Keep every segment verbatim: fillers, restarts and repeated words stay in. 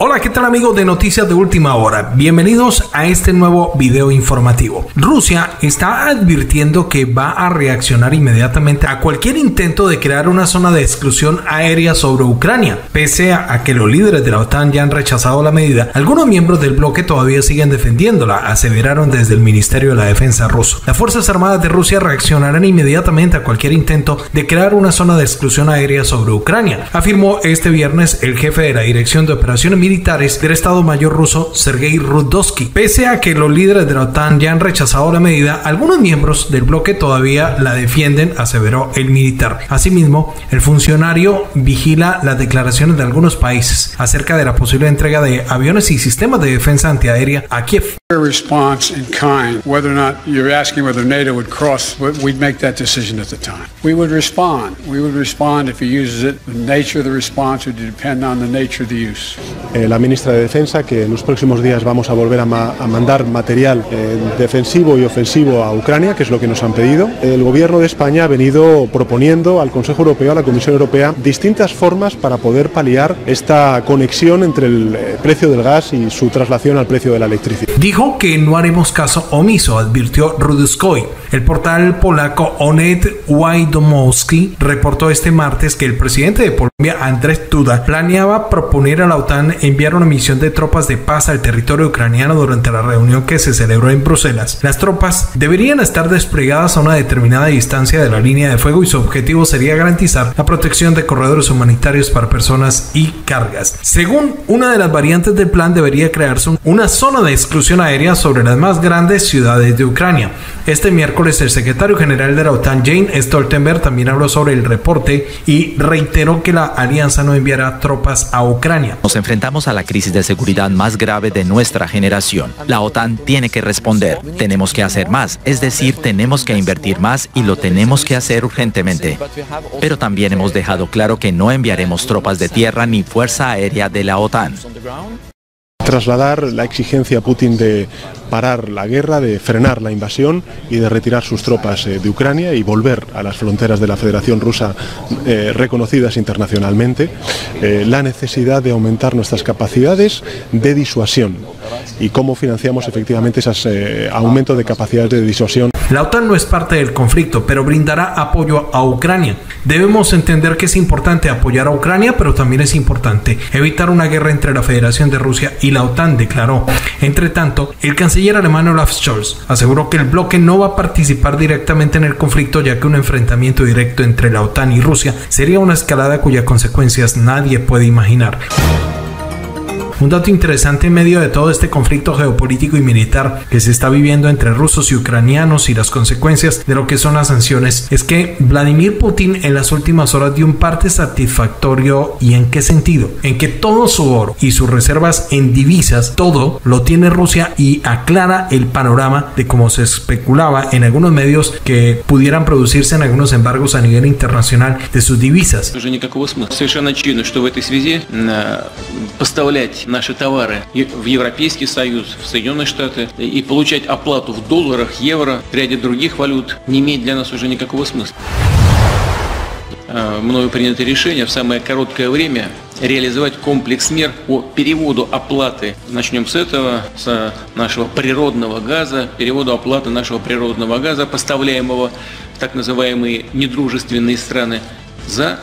Hola, ¿qué tal amigos de Noticias de Última Hora? Bienvenidos a este nuevo video informativo. Rusia está advirtiendo que va a reaccionar inmediatamente a cualquier intento de crear una zona de exclusión aérea sobre Ucrania. Pese a que los líderes de la OTAN ya han rechazado la medida, algunos miembros del bloque todavía siguen defendiéndola, aseveraron desde el Ministerio de la Defensa ruso. Las Fuerzas Armadas de Rusia reaccionarán inmediatamente a cualquier intento de crear una zona de exclusión aérea sobre Ucrania, afirmó este viernes el jefe de la Dirección de Operaciones Militares del Estado Mayor ruso, Sergei Rudovsky. Pese a que los líderes de la OTAN ya han rechazado la medida, algunos miembros del bloque todavía la defienden, aseveró el militar. Asimismo, el funcionario vigila las declaraciones de algunos países acerca de la posible entrega de aviones y sistemas de defensa antiaérea a Kiev. Your response in kind, whether or not you're asking whether NATO would cross, we'd make that decision at the time. We would respond. We would respond if he uses it. The nature of the response would depend on the nature of the use. Eh, la ministra de Defensa, que en los próximos días vamos a volver a, ma a mandar material eh, defensivo y ofensivo a Ucrania, que es lo que nos han pedido. El gobierno de España ha venido proponiendo al Consejo Europeo, a la Comisión Europea, distintas formas para poder paliar esta conexión entre el eh, precio del gas y su traslación al precio de la electricidad. Dijo que no haremos caso omiso, advirtió Rudovsky. El portal polaco Onet Wiadomosci reportó este martes que el presidente de Polonia, Andrzej Duda, planeaba proponer a la OTAN enviar una misión de tropas de paz al territorio ucraniano durante la reunión que se celebró en Bruselas. Las tropas deberían estar desplegadas a una determinada distancia de la línea de fuego y su objetivo sería garantizar la protección de corredores humanitarios para personas y cargas. Según una de las variantes del plan, debería crearse una zona de exclusión aérea sobre las más grandes ciudades de Ucrania. Este miércoles el secretario general de la OTAN, Jens Stoltenberg, también habló sobre el reporte y reiteró que la alianza no enviará tropas a Ucrania. Nos enfrentamos a la crisis de seguridad más grave de nuestra generación. La OTAN tiene que responder. Tenemos que hacer más, es decir, tenemos que invertir más y lo tenemos que hacer urgentemente. Pero también hemos dejado claro que no enviaremos tropas de tierra ni fuerza aérea de la OTAN. Trasladar la exigencia a Putin de parar la guerra, de frenar la invasión y de retirar sus tropas de Ucrania y volver a las fronteras de la Federación Rusa eh, reconocidas internacionalmente, eh, la necesidad de aumentar nuestras capacidades de disuasión y cómo financiamos efectivamente esos eh, aumentos de capacidades de disuasión. La OTAN no es parte del conflicto, pero brindará apoyo a Ucrania. Debemos entender que es importante apoyar a Ucrania, pero también es importante evitar una guerra entre la Federación de Rusia y la OTAN, declaró. Entre tanto, el canciller El canciller alemán Olaf Scholz aseguró que el bloque no va a participar directamente en el conflicto, ya que un enfrentamiento directo entre la OTAN y Rusia sería una escalada cuyas consecuencias nadie puede imaginar. Un dato interesante en medio de todo este conflicto geopolítico y militar que se está viviendo entre rusos y ucranianos y las consecuencias de lo que son las sanciones es que Vladimir Putin en las últimas horas dio un parte satisfactorio. ¿Y en qué sentido? En que todo su oro y sus reservas en divisas, todo lo tiene Rusia, y aclara el panorama de cómo se especulaba en algunos medios que pudieran producirse en algunos embargos a nivel internacional de sus divisas. Наши товары в Европейский Союз, в Соединенные Штаты и получать оплату в долларах, евро, ряде других валют не имеет для нас уже никакого смысла. Мною принято решение в самое короткое время реализовать комплекс мер по переводу оплаты. Начнем с этого, с нашего природного газа, переводу оплаты нашего природного газа, поставляемого в так называемые недружественные страны, за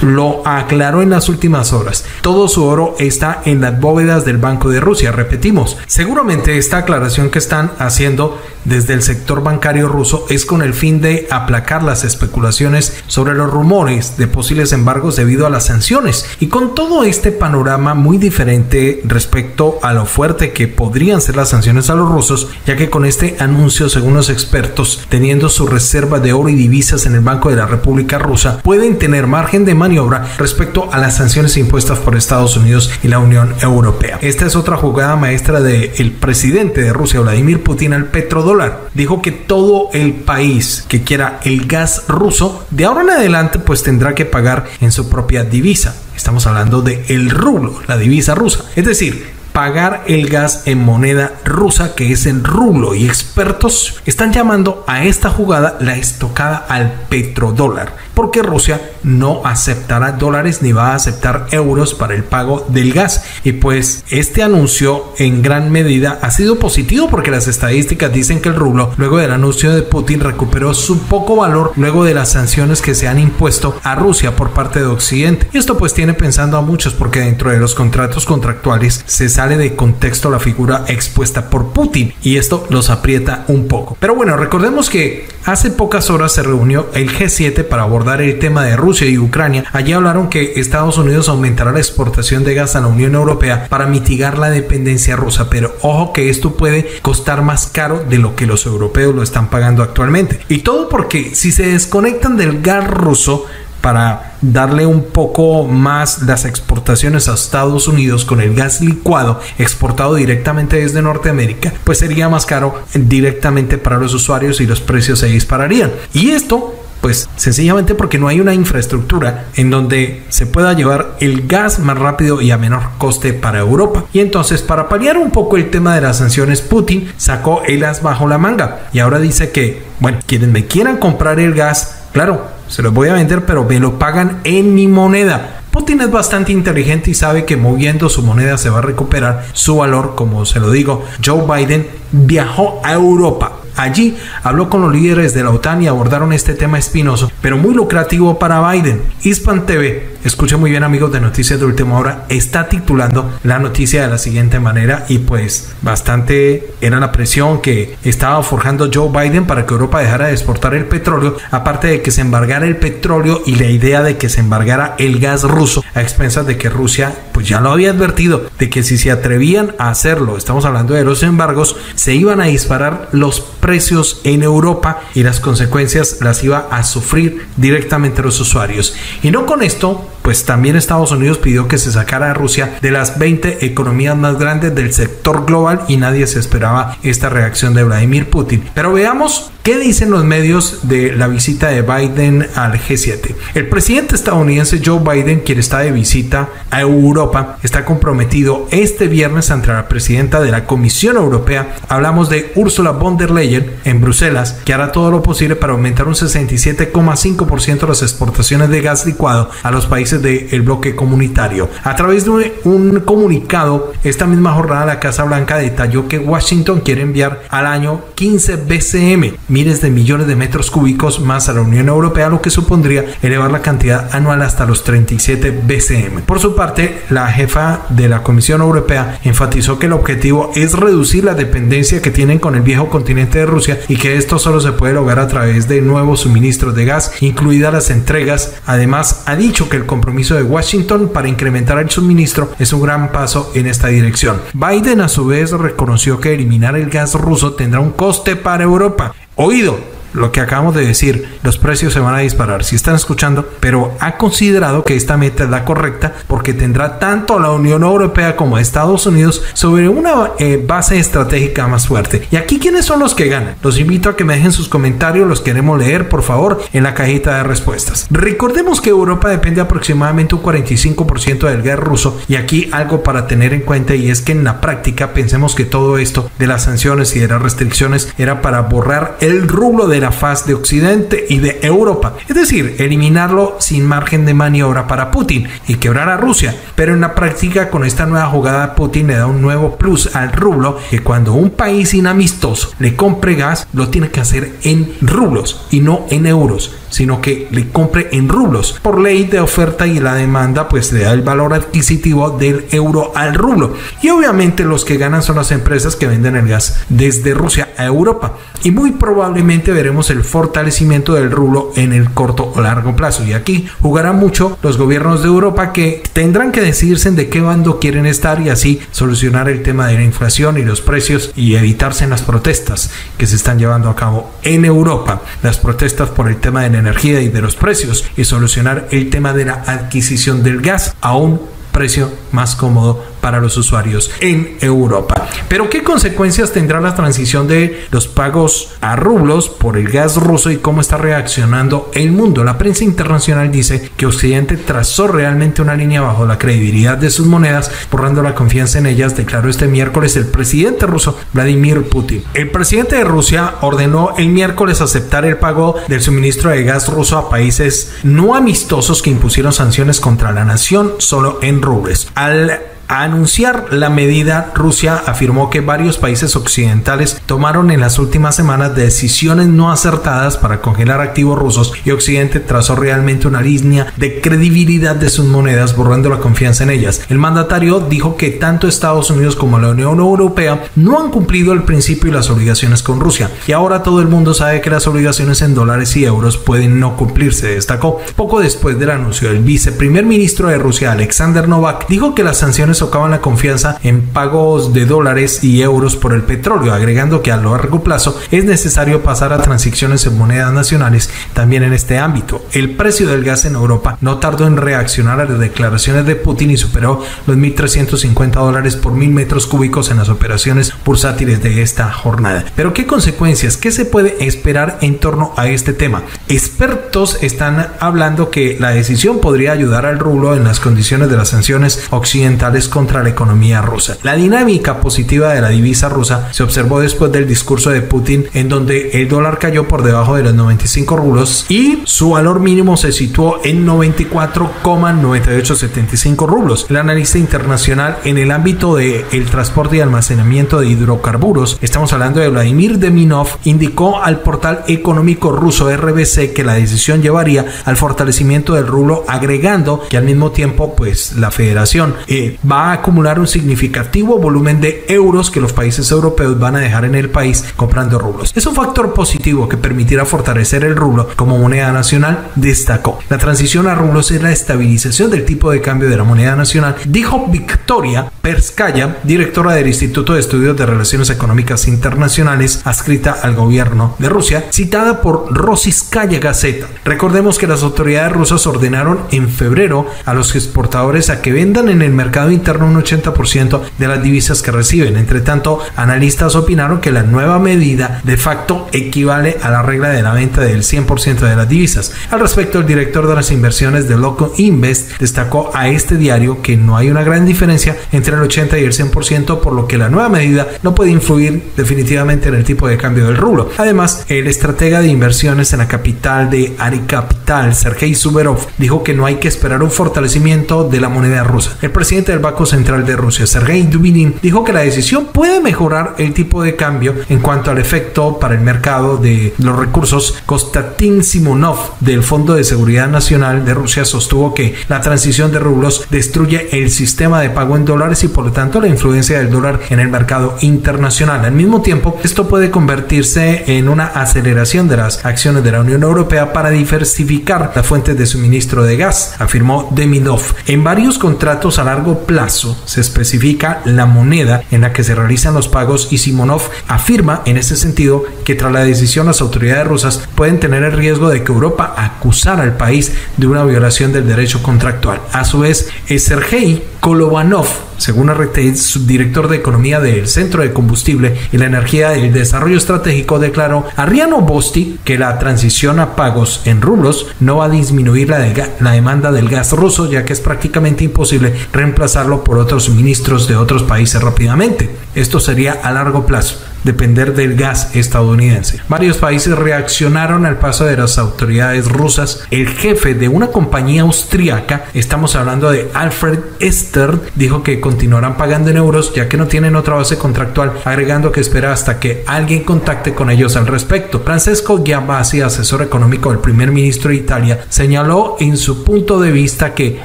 Lo aclaró en las últimas horas. Todo su oro está en las bóvedas del Banco de Rusia. Repetimos, seguramente esta aclaración que están haciendo desde el sector bancario ruso es con el fin de aplacar las especulaciones sobre los rumores de posibles embargos debido a las sanciones. Y con todo este panorama muy diferente respecto a lo fuerte que podrían ser las sanciones a los rusos, ya que con este anuncio, según los expertos, teniendo su reserva de oro y divisas en el Banco de la República Rusa, pueden tener margen de maniobra respecto a las sanciones impuestas por Estados Unidos y la Unión Europea. Esta es otra jugada maestra del presidente de Rusia, Vladimir Putin, al petrodólar. Dijo que todo el país que quiera el gas ruso de ahora en adelante pues tendrá que pagar en su propia divisa. Estamos hablando de el rublo, la divisa rusa, es decir, pagar el gas en moneda rusa, que es el rublo, y expertos están llamando a esta jugada la estocada al petrodólar. porque Rusia no aceptará dólares ni va a aceptar euros para el pago del gas. Y pues este anuncio en gran medida ha sido positivo, porque las estadísticas dicen que el rublo, luego del anuncio de Putin, recuperó su poco valor luego de las sanciones que se han impuesto a Rusia por parte de Occidente. Y esto pues tiene pensando a muchos, porque dentro de los contratos contractuales se sale de contexto la figura expuesta por Putin y esto los aprieta un poco. Pero bueno, recordemos que hace pocas horas se reunió el G siete para abordar el tema de Rusia y Ucrania. Allí hablaron que Estados Unidos aumentará la exportación de gas a la Unión Europea para mitigar la dependencia rusa, pero ojo que esto puede costar más caro de lo que los europeos lo están pagando actualmente. Y todo porque si se desconectan del gas ruso para darle un poco más las exportaciones a Estados Unidos con el gas licuado exportado directamente desde Norteamérica, pues sería más caro directamente para los usuarios y los precios se dispararían. Y esto pues sencillamente porque no hay una infraestructura en donde se pueda llevar el gas más rápido y a menor coste para Europa. Y entonces, para paliar un poco el tema de las sanciones, Putin sacó el as bajo la manga y ahora dice que, bueno, quienes me quieran comprar el gas, claro, se los voy a vender, pero me lo pagan en mi moneda. Putin es bastante inteligente y sabe que moviendo su moneda se va a recuperar su valor. Como se lo digo, Joe Biden viajó a Europa. Allí habló con los líderes de la OTAN y abordaron este tema espinoso, pero muy lucrativo para Biden. Hispan T V, escuchen muy bien amigos de Noticias de Última Hora, está titulando la noticia de la siguiente manera, y pues bastante era la presión que estaba forjando Joe Biden para que Europa dejara de exportar el petróleo, aparte de que se embargara el petróleo y la idea de que se embargara el gas ruso, a expensas de que Rusia pues ya lo había advertido, de que si se atrevían a hacerlo, estamos hablando de los embargos, se iban a disparar los precios en Europa y las consecuencias las iba a sufrir directamente los usuarios. Y no con esto, pues también Estados Unidos pidió que se sacara a Rusia de las veinte economías más grandes del sector global, y nadie se esperaba esta reacción de Vladimir Putin. Pero veamos qué dicen los medios de la visita de Biden al G siete. El presidente estadounidense Joe Biden, quien está de visita a Europa, está comprometido este viernes ante la presidenta de la Comisión Europea, hablamos de Ursula von der Leyen, en Bruselas, que hará todo lo posible para aumentar un sesenta y siete coma cinco por ciento las exportaciones de gas licuado a los países del bloque comunitario. A través de un comunicado, esta misma jornada la Casa Blanca detalló que Washington quiere enviar al año quince B C M, miles de millones de metros cúbicos más a la Unión Europea, lo que supondría elevar la cantidad anual hasta los treinta y siete B C M. Por su parte, la jefa de la Comisión Europea enfatizó que el objetivo es reducir la dependencia que tienen con el viejo continente de de Rusia, y que esto solo se puede lograr a través de nuevos suministros de gas, incluidas las entregas. Además, ha dicho que el compromiso de Washington para incrementar el suministro es un gran paso en esta dirección. Biden a su vez reconoció que eliminar el gas ruso tendrá un coste para Europa. Oído lo que acabamos de decir, los precios se van a disparar, si están escuchando, pero ha considerado que esta meta es la correcta porque tendrá tanto a la Unión Europea como a Estados Unidos sobre una eh, base estratégica más fuerte. ¿Y aquí quiénes son los que ganan? Los invito a que me dejen sus comentarios, los queremos leer por favor en la cajita de respuestas. Recordemos que Europa depende aproximadamente un cuarenta y cinco por ciento del gas ruso, y aquí algo para tener en cuenta, y es que en la práctica pensemos que todo esto de las sanciones y de las restricciones era para borrar el rublo de la faz de Occidente y de Europa, es decir, eliminarlo sin margen de maniobra para Putin y quebrar a Rusia. Pero en la práctica, con esta nueva jugada, Putin le da un nuevo plus al rublo, que cuando un país inamistoso le compre gas, lo tiene que hacer en rublos y no en euros, sino que le compre en rublos. Por ley de oferta y la demanda, pues le da el valor adquisitivo del euro al rublo, y obviamente los que ganan son las empresas que venden el gas desde Rusia a Europa, y muy probablemente veremos el fortalecimiento del rublo en el corto o largo plazo. Y aquí jugarán mucho los gobiernos de Europa, que tendrán que decidirse en de qué bando quieren estar y así solucionar el tema de la inflación y los precios, y evitarse en las protestas que se están llevando a cabo en Europa, las protestas por el tema de la energía y de los precios, y solucionar el tema de la adquisición del gas a un precio más cómodo para los usuarios en Europa. Pero ¿qué consecuencias tendrá la transición de los pagos a rublos por el gas ruso y cómo está reaccionando el mundo? La prensa internacional dice que Occidente trazó realmente una línea bajo la credibilidad de sus monedas, borrando la confianza en ellas, declaró este miércoles el presidente ruso Vladimir Putin. El presidente de Rusia ordenó el miércoles aceptar el pago del suministro de gas ruso a países no amistosos que impusieron sanciones contra la nación solo en rublos. Al A anunciar la medida, Rusia afirmó que varios países occidentales tomaron en las últimas semanas decisiones no acertadas para congelar activos rusos y Occidente trazó realmente una línea de credibilidad de sus monedas, borrando la confianza en ellas. El mandatario dijo que tanto Estados Unidos como la Unión Europea no han cumplido el principio y las obligaciones con Rusia y ahora todo el mundo sabe que las obligaciones en dólares y euros pueden no cumplirse, destacó. Poco después del anuncio, el viceprimer ministro de Rusia, Alexander Novak, dijo que las sanciones tocaban la confianza en pagos de dólares y euros por el petróleo, agregando que a largo plazo es necesario pasar a transacciones en monedas nacionales también en este ámbito. El precio del gas en Europa no tardó en reaccionar a las declaraciones de Putin y superó los mil trescientos cincuenta dólares por mil metros cúbicos en las operaciones bursátiles de esta jornada. Pero ¿qué consecuencias? ¿Qué se puede esperar en torno a este tema? Expertos están hablando que la decisión podría ayudar al rublo en las condiciones de las sanciones occidentales contra la economía rusa. La dinámica positiva de la divisa rusa se observó después del discurso de Putin, en donde el dólar cayó por debajo de los noventa y cinco rublos y su valor mínimo se situó en noventa y cuatro coma noventa y ocho setenta y cinco rublos. El analista internacional en el ámbito de el transporte y almacenamiento de hidrocarburos, estamos hablando de Vladimir Deminov, indicó al portal económico ruso R B C que la decisión llevaría al fortalecimiento del rublo, agregando que al mismo tiempo pues la federación eh, va a acumular un significativo volumen de euros que los países europeos van a dejar en el país comprando rublos. Es un factor positivo que permitirá fortalecer el rublo como moneda nacional, destacó. La transición a rublos es la estabilización del tipo de cambio de la moneda nacional, dijo Victoria Perskaya, directora del Instituto de Estudios de Relaciones Económicas Internacionales, adscrita al gobierno de Rusia, citada por Rossiya Gazeta. Recordemos que las autoridades rusas ordenaron en febrero a los exportadores a que vendan en el mercado internacional interno un ochenta por ciento de las divisas que reciben. Entre tanto, analistas opinaron que la nueva medida de facto equivale a la regla de la venta del cien por ciento de las divisas. Al respecto, el director de las inversiones de Loco Invest destacó a este diario que no hay una gran diferencia entre el ochenta por ciento y el cien por ciento, por lo que la nueva medida no puede influir definitivamente en el tipo de cambio del rublo. Además, el estratega de inversiones en la capital de Ari Capital, Sergei Zuberov, dijo que no hay que esperar un fortalecimiento de la moneda rusa. El presidente del Banco Central de Rusia, Sergei Dubinín, dijo que la decisión puede mejorar el tipo de cambio en cuanto al efecto para el mercado de los recursos. Konstantin Simonov, del Fondo de Seguridad Nacional de Rusia, sostuvo que la transición de rublos destruye el sistema de pago en dólares y por lo tanto la influencia del dólar en el mercado internacional. Al mismo tiempo, esto puede convertirse en una aceleración de las acciones de la Unión Europea para diversificar las fuentes de suministro de gas, afirmó Deminov. En varios contratos a largo plazo se especifica la moneda en la que se realizan los pagos y Simonov afirma en ese sentido que tras la decisión las autoridades rusas pueden tener el riesgo de que Europa acusara al país de una violación del derecho contractual. A su vez, Sergei Kolobanov, según R T I, subdirector de Economía del Centro de Combustible y la Energía del Desarrollo Estratégico, declaró a Rianovosti que la transición a pagos en rublos no va a disminuir la, de la demanda del gas ruso, ya que es prácticamente imposible reemplazarlo por otros suministros de otros países rápidamente. Esto sería a largo plazo, depender del gas estadounidense. Varios países reaccionaron al paso de las autoridades rusas. El jefe de una compañía austríaca, estamos hablando de Alfred Stern, dijo que continuarán pagando en euros ya que no tienen otra base contractual, agregando que espera hasta que alguien contacte con ellos al respecto. Francesco Giambasi, asesor económico del primer ministro de Italia, señaló en su punto de vista que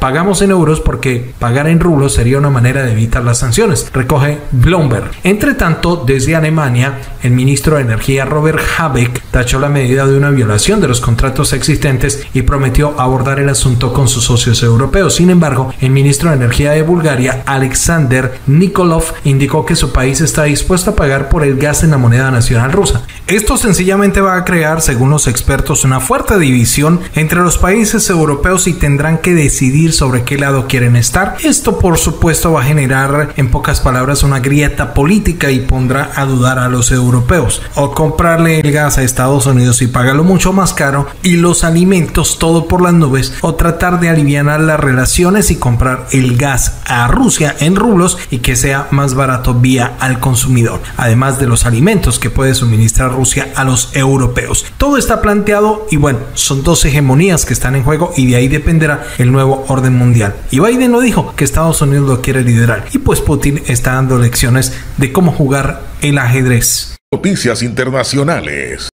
pagamos en euros porque pagar en rublos sería una manera de evitar las sanciones, recoge Bloomberg. Entre tanto, desde Alemania Alemania, el ministro de Energía Robert Habeck tachó la medida de una violación de los contratos existentes y prometió abordar el asunto con sus socios europeos. Sin embargo, el ministro de Energía de Bulgaria, Alexander Nikolov, indicó que su país está dispuesto a pagar por el gas en la moneda nacional rusa. Esto sencillamente va a crear, según los expertos, una fuerte división entre los países europeos y tendrán que decidir sobre qué lado quieren estar. Esto, por supuesto, va a generar, en pocas palabras, una grieta política y pondrá a dudar a los europeos. O comprarle el gas a Estados Unidos y pagarlo mucho más caro, y los alimentos todo por las nubes, o tratar de alivianar las relaciones y comprar el gas a Rusia en rublos y que sea más barato vía al consumidor, además de los alimentos que puede suministrar Rusia a los europeos. Todo está planteado y bueno, son dos hegemonías que están en juego y de ahí dependerá el nuevo orden mundial. Y Biden lo dijo, que Estados Unidos lo quiere liderar y pues Putin está dando lecciones de cómo jugar el ajedrez. Noticias internacionales.